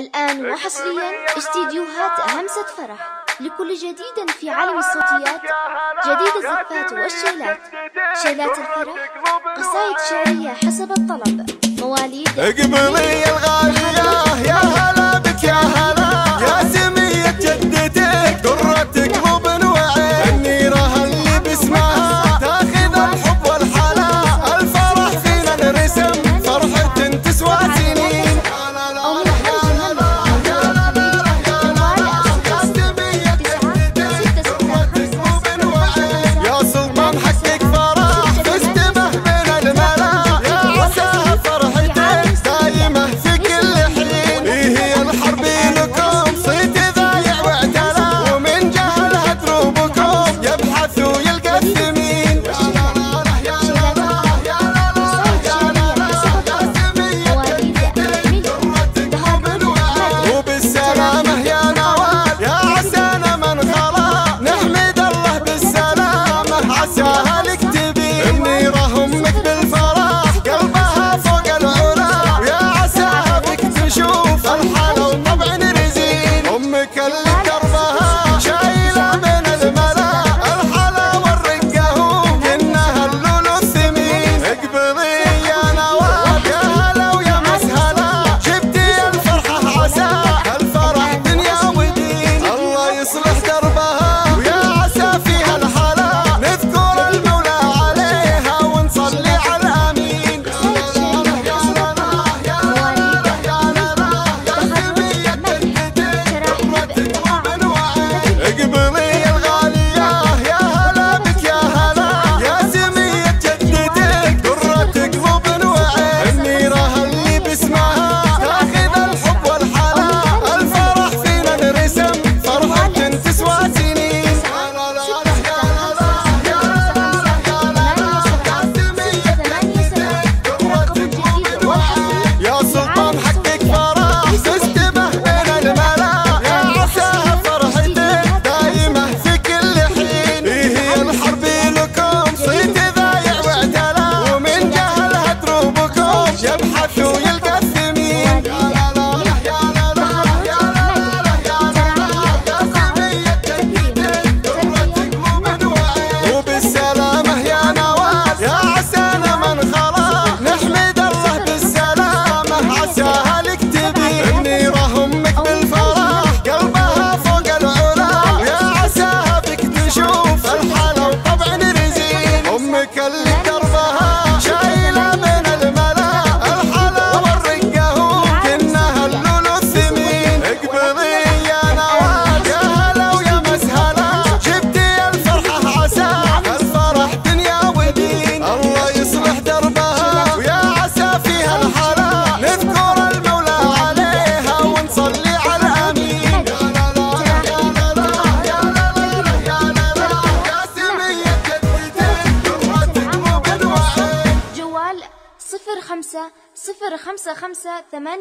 الآن وحصرياً استديوهات همسة فرح لكل جديد في عالم الصوتيات، جديد الزفات والشيلات، شيلات الفرح، قصائد شعرية حسب الطلب، مواليد اقبلي الغالية يا هلا بك يا هلا يا سمية جدتك درتك مو بنوعي النيرة اللي باسمها تاخذ الحب والحلا الفرح فينا نرسم فرحة تسوى سنين. جوال 05 05 5 8